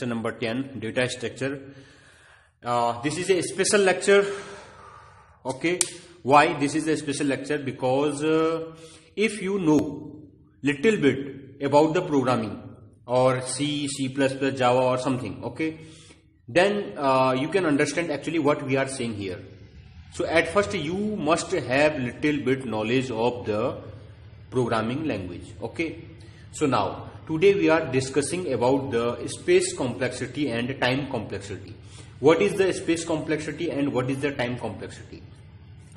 lecture number 10, data structure. This is a special lecture. Okay, why this is a special lecture? Because if you know little bit about the programming or C, C++, Java or something, okay, then you can understand actually what we are saying here. So at first you must have little bit knowledge of the programming language. Okay, so now today we are discussing about the space complexity and time complexity. What is the space complexity and what is the time complexity?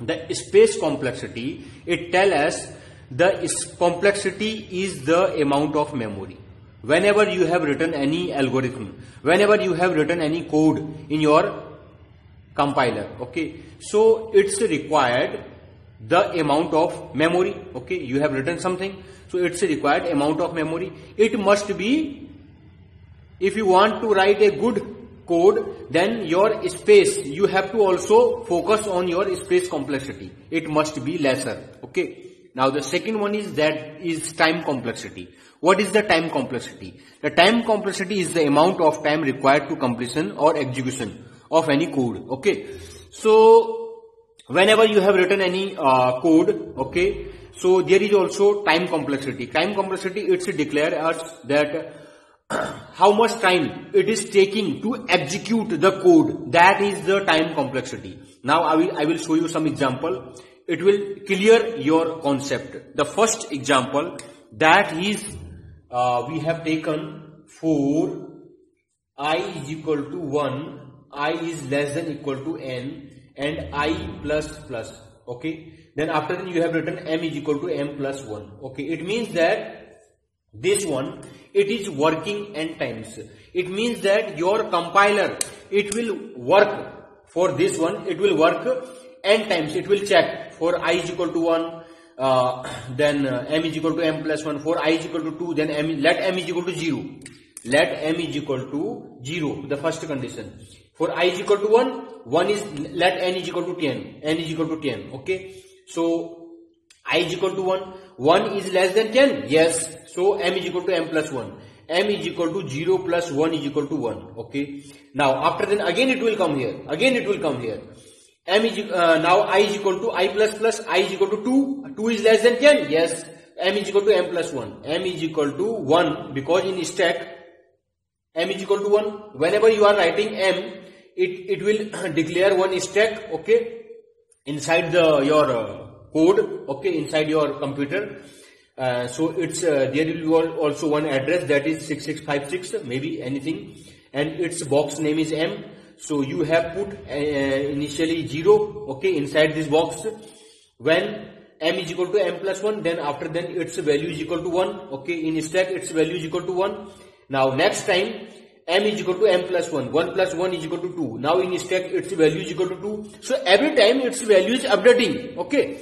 The space complexity, it tells us the complexity is the amount of memory. Whenever you have written any algorithm, whenever you have written any code in your compiler, okay, so it's required the amount of memory. Okay, you have written something, so it's required amount of memory. It must be, if you want to write a good code, then your space, you have to also focus on your space complexity. It must be lesser. Okay. Now the second one is that is time complexity. What is the time complexity? The time complexity is the amount of time required to completion or execution of any code. Okay, so whenever you have written any code, okay, so there is also time complexity. Time complexity, it's declared as that how much time it is taking to execute the code. That is the time complexity. Now I will show you some example. It will clear your concept. The first example, that is we have taken for I is equal to 1, I is less than equal to n, and I plus plus. Okay, then after that you have written m is equal to m plus 1. Okay, it means that this one, it is working n times. It means that your compiler, it will work for this one, it will work n times. It will check for I is equal to 1, then m is equal to m plus 1, for I is equal to 2, then let m is equal to 0. Let m is equal to 0, the first condition. For I is equal to 1, 1 is, let n is equal to 10, n is equal to 10, okay. So I is equal to 1, 1 is less than 10, yes. So m is equal to m plus 1, m is equal to 0 plus 1 is equal to 1, okay. Now after then again it will come here, again it will come here. M is, now I is equal to I plus plus, I is equal to 2, 2 is less than 10, yes, m is equal to m plus 1, m is equal to 1, because in stack m is equal to 1, whenever you are writing m, it will declare one stack, okay, inside your code, okay, inside your computer, so it's, there will be also one address, that is 6656, maybe anything, and its box name is m. So you have put initially 0, okay, inside this box. When m is equal to m plus 1, then after then its value is equal to 1, okay, in stack its value is equal to 1. Now next time m is equal to m plus 1, 1 plus 1 is equal to 2. Now in stack its value is equal to 2. So every time its value is updating, okay.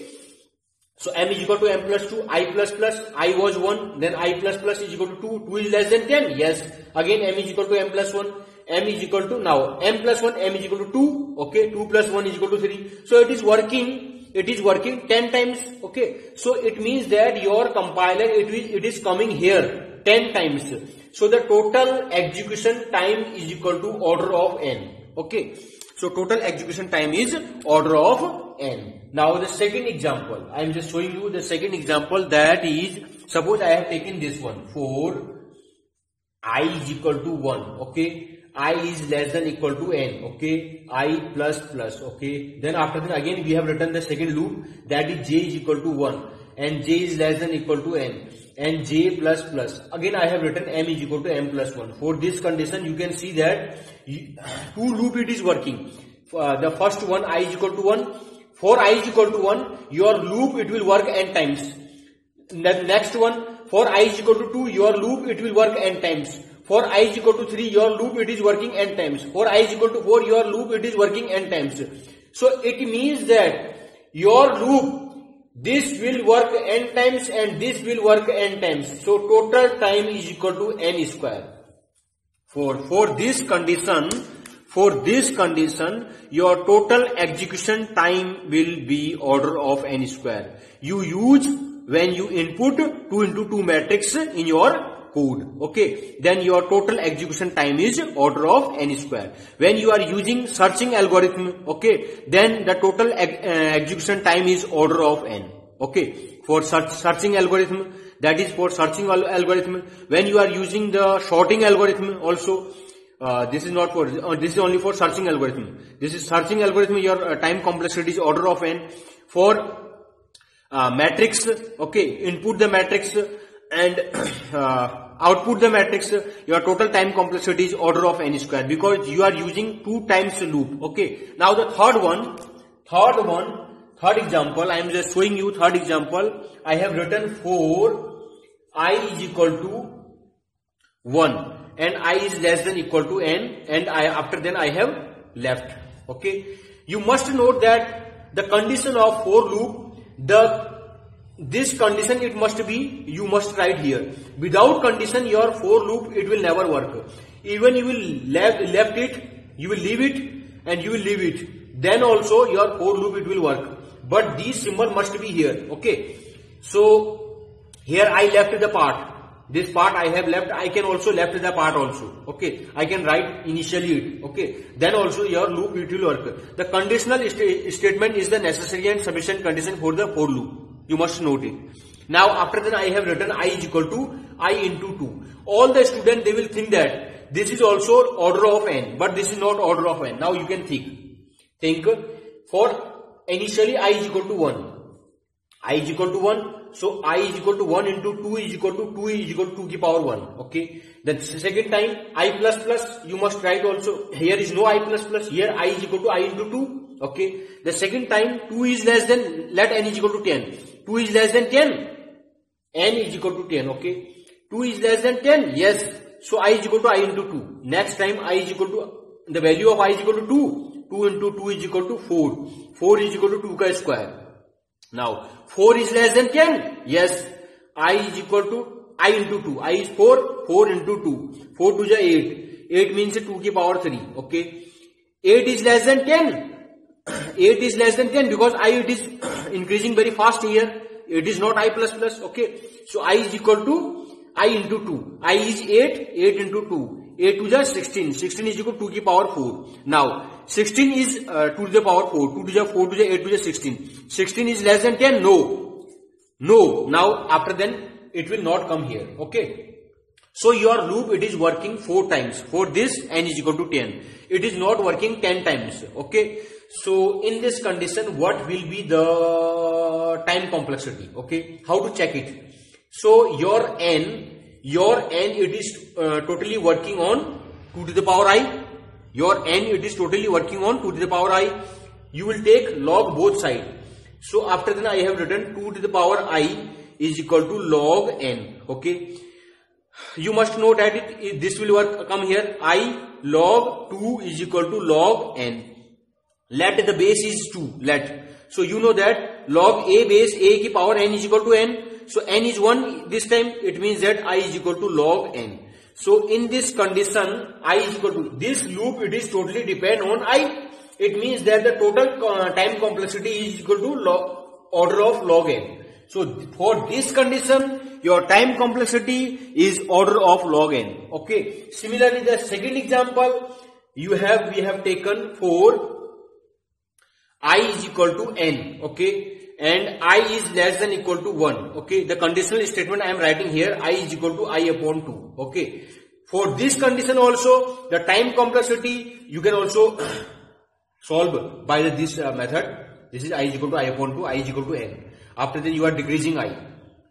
So m is equal to m plus 2, I plus plus, I was 1, then I plus plus is equal to 2, 2 is less than 10, yes. Again m is equal to m plus 1. M is equal to, now m plus 1, m is equal to 2, okay, 2 plus 1 is equal to 3. So it is working 10 times, okay. So it means that your compiler, it is coming here 10 times. So the total execution time is equal to order of n, okay. So total execution time is order of n. Now the second example, I am just showing you the second example, that is, suppose I have taken this one, for I is equal to 1, okay. I is less than equal to n, okay, I plus plus, okay, then after that again we have written the second loop, that is j is equal to 1, and j is less than equal to n, and j plus plus, again I have written m is equal to m plus 1. For this condition you can see that two loop it is working. The first one I is equal to 1, for I is equal to 1, your loop it will work n times. The next one, for I is equal to 2, your loop it will work n times. For I is equal to 3, your loop it is working n times. For I is equal to 4, your loop it is working n times. So it means that your loop, this will work n times and this will work n times. So total time is equal to n square. For this condition, your total execution time will be order of n square. You use when you input 2 into 2 matrix in your code. Okay, then your total execution time is order of n square. When you are using searching algorithm, okay, then the total execution time is order of n. Okay, for searching algorithm, that is for searching algorithm. When you are using the sorting algorithm also, this is not for, this is only for searching algorithm. This is searching algorithm, your time complexity is order of n. For matrix, okay, input the matrix and output the matrix, your total time complexity is order of n square, because you are using 2 times loop. Okay, now the third example, I am just showing you third example. I have written for I is equal to 1 and I is less than equal to n, and I after then I have left. Okay, you must note that the condition of for loop, this condition it must be, you must write here. Without condition your for loop it will never work. Even you will left it, you will leave it and you will leave it, then also your for loop it will work. But these symbol must be here. Okay, so here I left the part, this part I have left, I can also left the part also. Okay, I can write initially it. Okay, then also your loop it will work. The conditional statement is the necessary and sufficient condition for the for loop. You must note it. Now after that I have written I is equal to I into 2. All the students they will think that this is also order of n, but this is not order of n. Now you can think for initially I is equal to 1. I is equal to 1, so I is equal to 1 into 2 is equal to 2 is equal to 2 to the power 1. Okay, then second time I plus plus, you must write also, here is no I plus plus, here I is equal to I into 2. Okay, the second time 2 is less than, let n is equal to 10, 2 is less than 10, n is equal to 10. Okay, 2 is less than 10, yes, so I is equal to I into 2. Next time I is equal to, the value of I is equal to 2, 2 into 2 is equal to 4, 4 is equal to 2 square. Now 4 is less than 10, yes, I is equal to I into 2, I is 4, 4 into 2, 4 to the 8, 8 means 2 to the power 3, okay, 8 is less than 10, 8 is less than 10 because I it is increasing very fast here, it is not I plus plus, okay, so I is equal to I into 2, I is 8, 8 into 2, 8 to the 16, 16 is equal to 2 to the power 4, now 16 is 2 to the power 4, 2 to the 4 to the 8 to the 16. 16 is less than 10, no. Now after then it will not come here. Okay. So your loop it is working 4 times. For this n is equal to 10. It is not working 10 times. Okay. So in this condition what will be the time complexity? Okay. How to check it? So your n it is totally working on 2 to the power I. Your n it is totally working on 2 to the power I. You will take log both sides. So after then I have written 2 to the power I is equal to log n. Okay. You must know that this will work. Come here. I log 2 is equal to log n. Let the base is 2. Let. So you know that log a base a ki power n is equal to n. So n is 1 this time. It means that I is equal to log n. So in this condition, I is equal to, this loop it is totally depend on I. It means that the total time complexity is equal to order of log n. So for this condition, your time complexity is order of log n. Okay. Similarly, the second example we have taken for I is equal to n. Okay. And I is less than equal to 1. Okay, the conditional statement I am writing here, I is equal to I upon 2. Okay, for this condition also the time complexity you can also solve by this method. This is I is equal to I upon 2, I is equal to n. After that you are decreasing I.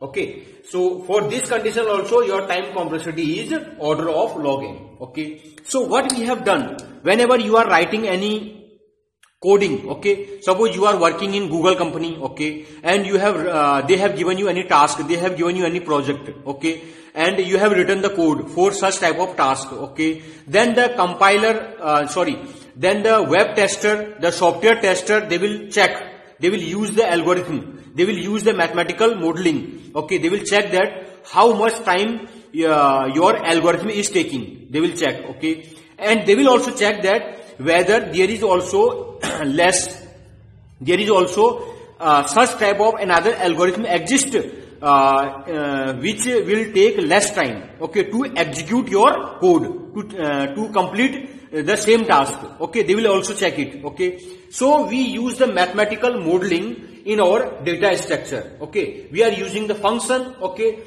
Okay, so for this condition also your time complexity is order of log n. Okay, so what we have done, whenever you are writing any coding, okay, suppose you are working in Google company, okay, and you have they have given you any task, they have given you any project, okay, and you have written the code for such type of task, okay, then the compiler then the web tester, the software tester, they will check, they will use the algorithm, they will use the mathematical modeling, okay, they will check that how much time your algorithm is taking, they will check, okay, and they will also check that whether there is also there is also such type of another algorithm exist which will take less time, okay, to execute your code, to complete the same task, okay. They will also check it, okay. So we use the mathematical modeling in our data structure, okay. We are using the function, okay.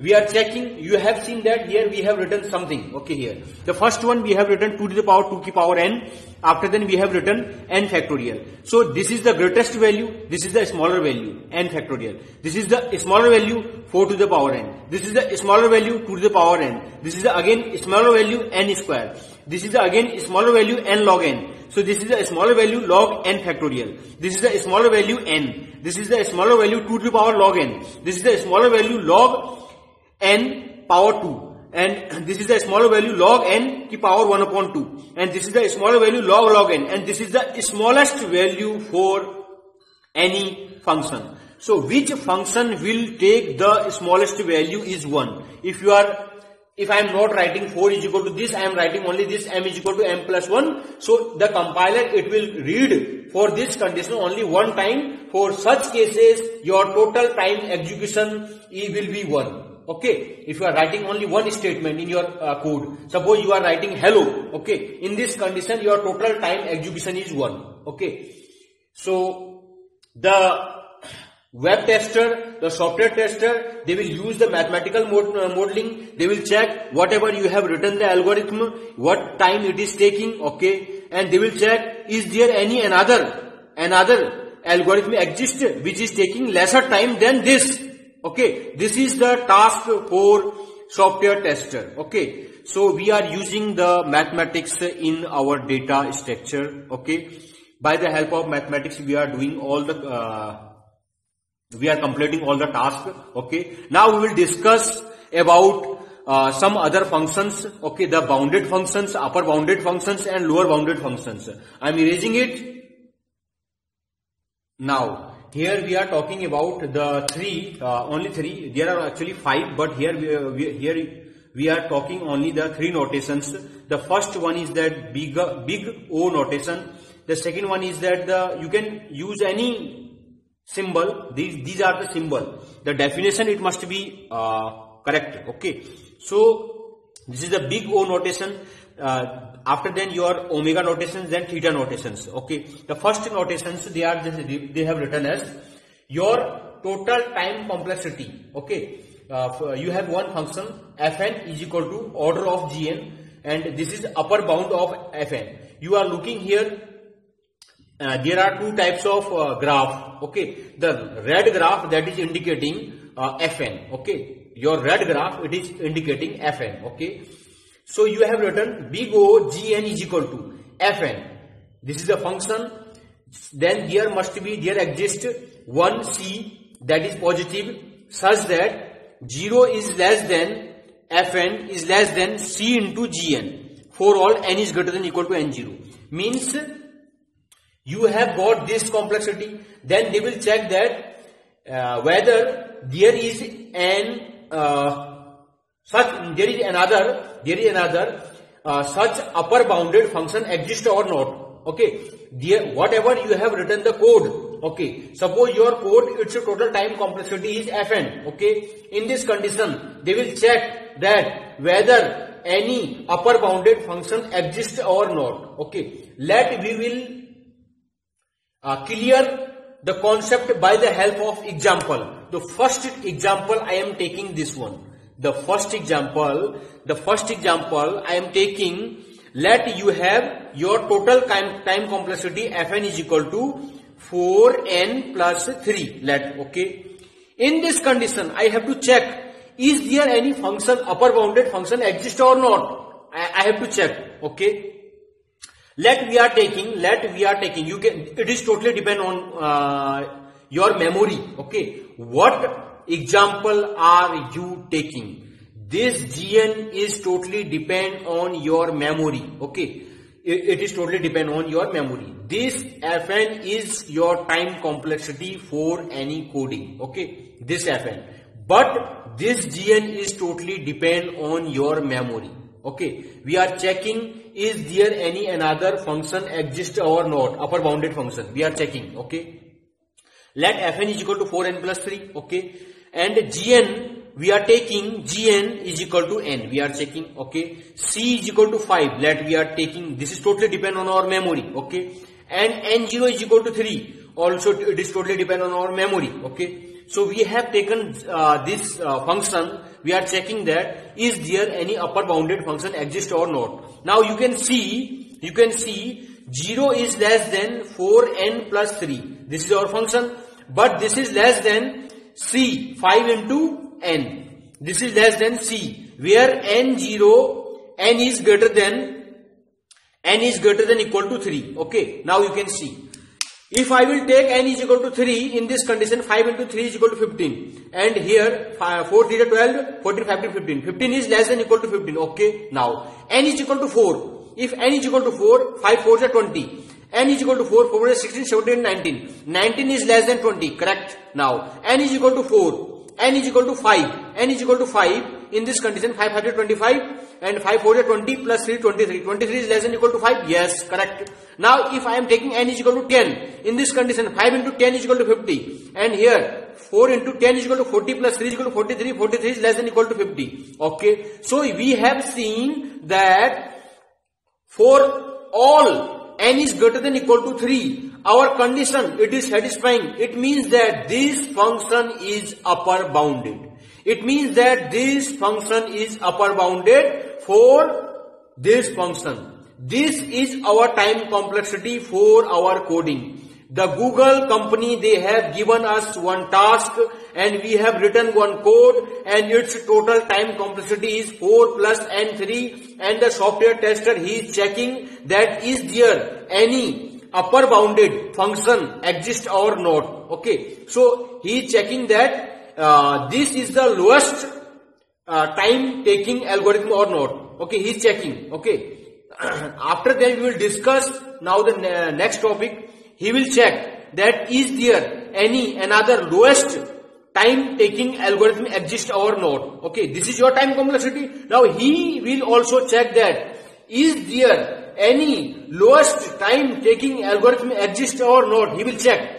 We are checking, you have seen that here we have written something, okay. Here the first one we have written 2 to the power n, after then we have written n factorial. So this is the greatest value, this is the smaller value n factorial, this is the smaller value 4 to the power n, this is the smaller value 2 to the power n, this is the again smaller value n square, this is the again smaller value n log n. So this is the smaller value log n factorial, this is the smaller value n, this is the smaller value 2 to the power log n, this is the smaller value log n power 2, and this is the smaller value log n ki power 1/2, and this is the smaller value log n, and this is the smallest value for any function. So which function will take the smallest value is 1. If I am not writing 4 is equal to this, I am writing only this m is equal to m plus 1. So the compiler, it will read for this condition only 1 time. For such cases, your total time execution will be 1. Okay, if you are writing only one statement in your code, suppose you are writing hello, okay, in this condition your total time execution is 1, okay. So the web tester, the software tester, they will use the mathematical modeling, they will check whatever you have written the algorithm, what time it is taking, okay, and they will check is there any another algorithm exists which is taking lesser time than this. Okay, this is the task for software tester. Okay, so we are using the mathematics in our data structure. Okay, by the help of mathematics, we are doing all the, we are completing all the tasks. Okay, now we will discuss about some other functions. Okay, the bounded functions, upper bounded functions, and lower bounded functions. I am erasing it now. Here we are talking about the only three, there are actually 5, but here we are talking only the 3 notations. The first one is that big O notation. The second one is that you can use any symbol. These are the symbol. The definition, it must be correct. Okay. So this is the big O notation. After then your omega notations, then theta notations. Okay, the first notations they have written as your total time complexity. Okay, you have one function fn is equal to order of gn, and this is upper bound of fn. You are looking here. There are 2 types of graph. Okay, the red graph that is indicating fn. Okay, your red graph, it is indicating fn. Okay. So you have written big O gn is equal to fn. This is the function. Then here must be, there exists one c that is positive, such that 0 is less than fn is less than c into gn for all n is greater than equal to n0. Means you have got this complexity. Then they will check that whether there is another such upper bounded function exists or not. Okay, there, whatever you have written the code. Okay, suppose your code, its total time complexity is fn. Okay, in this condition, they will check that whether any upper bounded function exists or not. Okay, we will clear the concept by the help of example. The first example I am taking this one. The first example I am taking, let you have your total time complexity Fn is equal to 4n plus 3. Let, okay. In this condition, I have to check, is there any function, upper bounded function exist or not? I have to check, okay. Let we are taking, you can, it is totally depend on your memory, okay. What example are you taking? This gn is totally depend on your memory. Okay, it is totally depend on your memory. This fn is your time complexity for any coding. Okay, this fn, but this gn is totally depend on your memory. Okay, we are checking is there any another function exist or not, upper bounded function. We are checking. Okay, let fn is equal to 4n plus 3. Okay. and Gn, we are taking Gn is equal to n. We are checking, okay. C is equal to 5, that we are taking. This is totally depend on our memory, okay. And N0 is equal to 3, also it is totally depend on our memory, okay. So we have taken this function. We are checking that is there any upper bounded function exists or not. Now you can see 0 is less than 4n plus 3. This is our function, but this is less than c, 5 into n. This is less than c, where n is greater than equal to 3. Okay, now you can see. If I will take n is equal to 3, in this condition 5 into 3 is equal to 15, and here 4, 3 to 12, 14, 5 to 15, 15 is less than equal to 15, okay. Now n is equal to 4, if n is equal to 4, 5, 4 is 20, n is equal to 4, 4 is 16, 17, 19, 19 is less than 20, correct. Now n is equal to 4, n is equal to 5, n is equal to 5, in this condition 5, 5 to 25, and 5, 4 is 20 plus 3, 23, 23 is less than equal to 5, yes, correct. Now if I am taking n is equal to 10, in this condition 5 into 10 is equal to 50, and here 4 into 10 is equal to 40 plus 3 is equal to 43, 43 is less than equal to 50, okay. So we have seen that for all n is greater than equal to 3, our condition it is satisfying. It means that this function is upper bounded. It means that this function is upper bounded for this function. This is our time complexity for our coding. The Google company, they have given us one task and we have written one code, and its total time complexity is 4 plus n3, and the software tester, he is checking that is there any upper bounded function exists or not. Okay, so he is checking that this is the lowest time taking algorithm or not. Okay, he is checking. Okay, after that we will discuss now the next topic. He will check that is there any another lowest time taking algorithm exists or not. Okay, this is your time complexity. Now he will also check that is there any lowest time taking algorithm exists or not. He will check.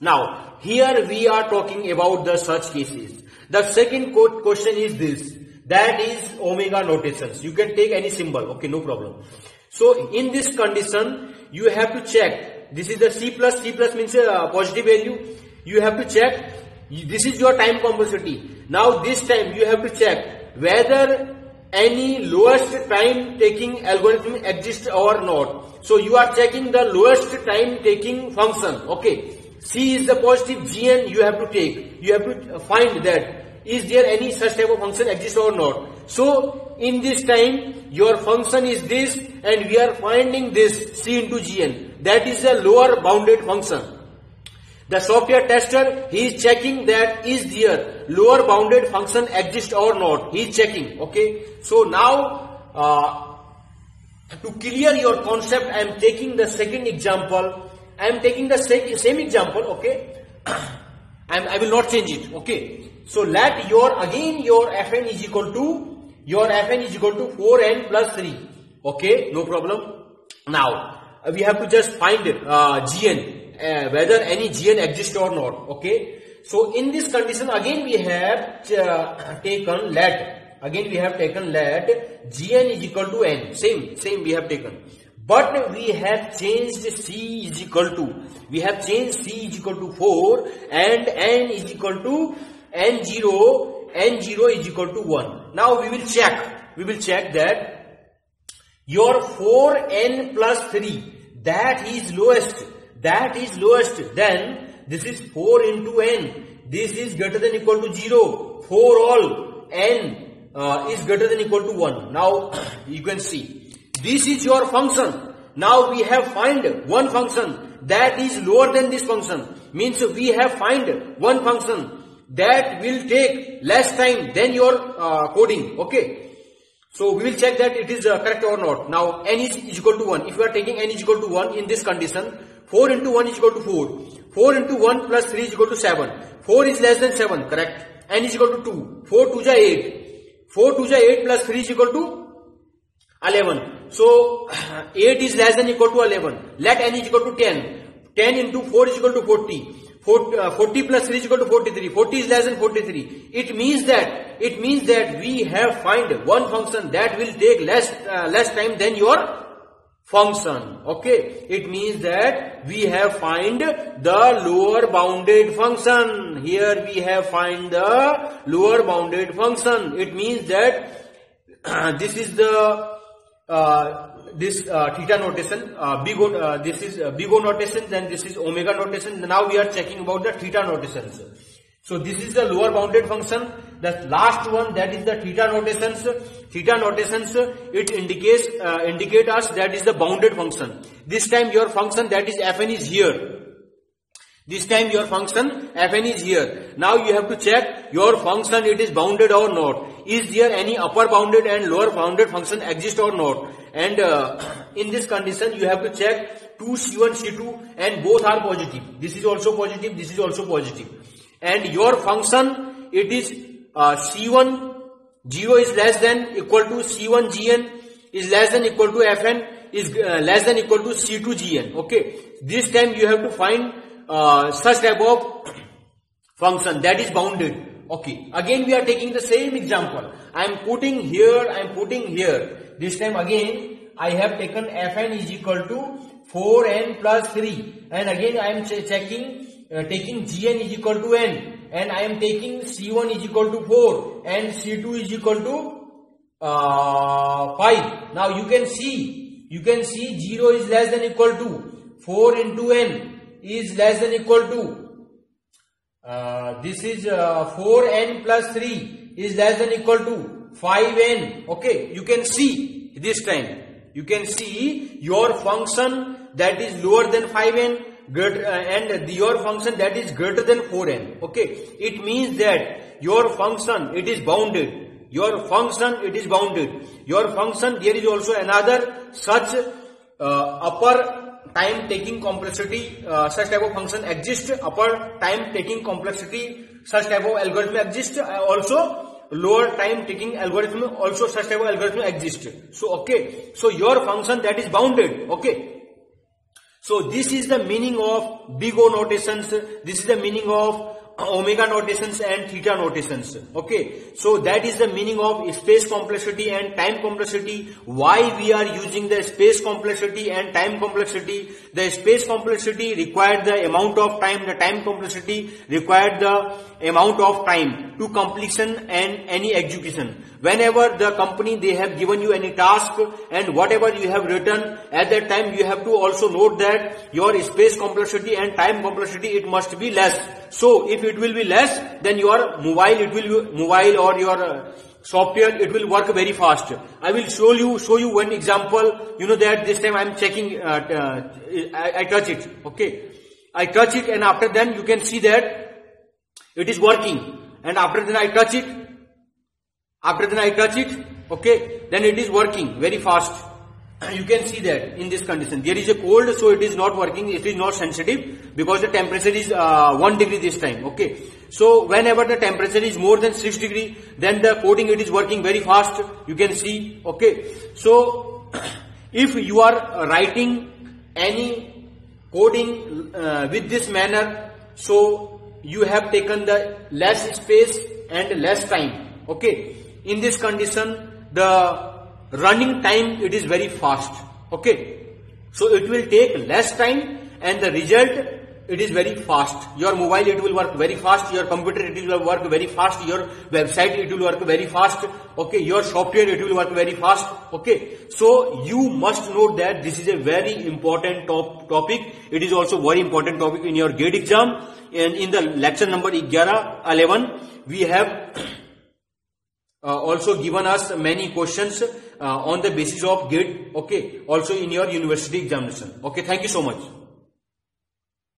Now here we are talking about the such cases. The second question is this, that is omega notations. You can take any symbol, okay, no problem. So in this condition, you have to check, this is the C plus means positive value. You have to check, this is your time complexity. Now this time you have to check whether any lowest time taking algorithm exists or not. So you are checking the lowest time taking function, okay. C is the positive, Gn you have to take, you have to find that is there any such type of function exists or not. So in this time your function is this, and we are finding this C into Gn, that is a lower bounded function. The software tester, he is checking that is there lower bounded function exists or not. He is checking, okay. So now to clear your concept, I am taking the second example. I am taking the same example, okay. I will not change it, okay. So let your, again your Fn is equal to, 4n plus 3, okay, no problem. Now we have to just find Gn, whether any Gn exists or not, okay. So in this condition again we have taken let, Gn is equal to n, same we have taken. But we have changed C is equal to, C is equal to 4, and N is equal to N0 is equal to 1. Now we will check, that your 4N plus 3, that is lowest, then this is 4 into N, this is greater than equal to 0, for all N is greater than equal to 1. Now you can see. This is your function. Now we have find one function that is lower than this function. Means we have find one function that will take less time than your coding. Okay. So we will check that it is correct or not. Now n is equal to 1. If you are taking n is equal to 1 in this condition, 4 into 1 is equal to 4. 4 into 1 plus 3 is equal to 7. 4 is less than 7. Correct. N is equal to 2. 4 2 is 8. 4 2 is 8 plus 3 is equal to 11. So 8 is less than equal to 11. Let n is equal to 10. 10 into 4 is equal to 40. 40 plus 3 is equal to 43. 40 is less than 43. It means that we have find one function that will take less time than your function. Okay. It means that we have find the lower bounded function. Here we have find the lower bounded function. It means that this is the theta notation, this is big O notation, and this is omega notation. Now we are checking about the theta notations. So this is the lower bounded function. The last one, that is the theta notations. Theta notations, it indicate us that is the bounded function. This time your function, that is fn, is here. This time your function fn is here. Now you have to check your function, it is bounded or not. Is there any upper bounded and lower bounded function exist or not? And in this condition you have to check 2C1, C2 and both are positive. This is also positive, this is also positive. And your function, it is C1, 0 is less than equal to C1, Gn is less than equal to Fn is less than equal to C2, Gn. Okay. This time you have to find such type of function that is bounded. Okay, again we are taking the same example. I am putting here, I am putting here. This time again I have taken fn is equal to 4n plus 3, and again I am taking gn is equal to n, and I am taking c1 is equal to 4 and c2 is equal to 5. Now you can see 0 is less than equal to 4 into n is less than equal to this is 4n plus 3 is less than equal to 5n. Okay, you can see this time. You can see your function that is lower than 5n and your function that is greater than 4n. Okay, it means that your function, it is bounded. Your function, it is bounded. Your function, there is also another such upper time taking complexity, such type of function exists. Upper time taking complexity, such type of algorithm exists. Also lower time taking algorithm, also such type of algorithm exists. So okay, so your function that is bounded. Okay, so this is the meaning of big O notations. This is the meaning of omega notations and theta notations. Okay, so that is the meaning of space complexity and time complexity. Why we are using the space complexity and time complexity? The space complexity required the amount of time, the time complexity required the amount of time to completion and any execution. Whenever the company, they have given you any task, and whatever you have written at that time, you have to also note that your space complexity and time complexity, it must be less. So if it will be less, then your mobile or your software, it will work very fast. I will show you one example. You know that this time I am checking, I touch it. Okay, I touch it, and after then you can see that it is working. And after then I touch it. After then I touch it. Okay, then it is working very fast. You can see that in this condition there is a cold, so it is not working, it is not sensitive because the temperature is 1 degree this time. Okay, so whenever the temperature is more than 6 degree, then the coding, it is working very fast. You can see. Okay, so if you are writing any coding with this manner, so you have taken the less space and less time. Okay, in this condition the running time, it is very fast. Okay, so it will take less time and the result, it is very fast. Your mobile, it will work very fast. Your computer, it will work very fast. Your website, it will work very fast. Okay, your software, it will work very fast. Okay, so you must know that this is a very important topic. It is also very important topic in your GATE exam, and in the lecture number 11 we have also given us many questions on the basis of GATE. Okay, also in your university examination. Okay, thank you so much.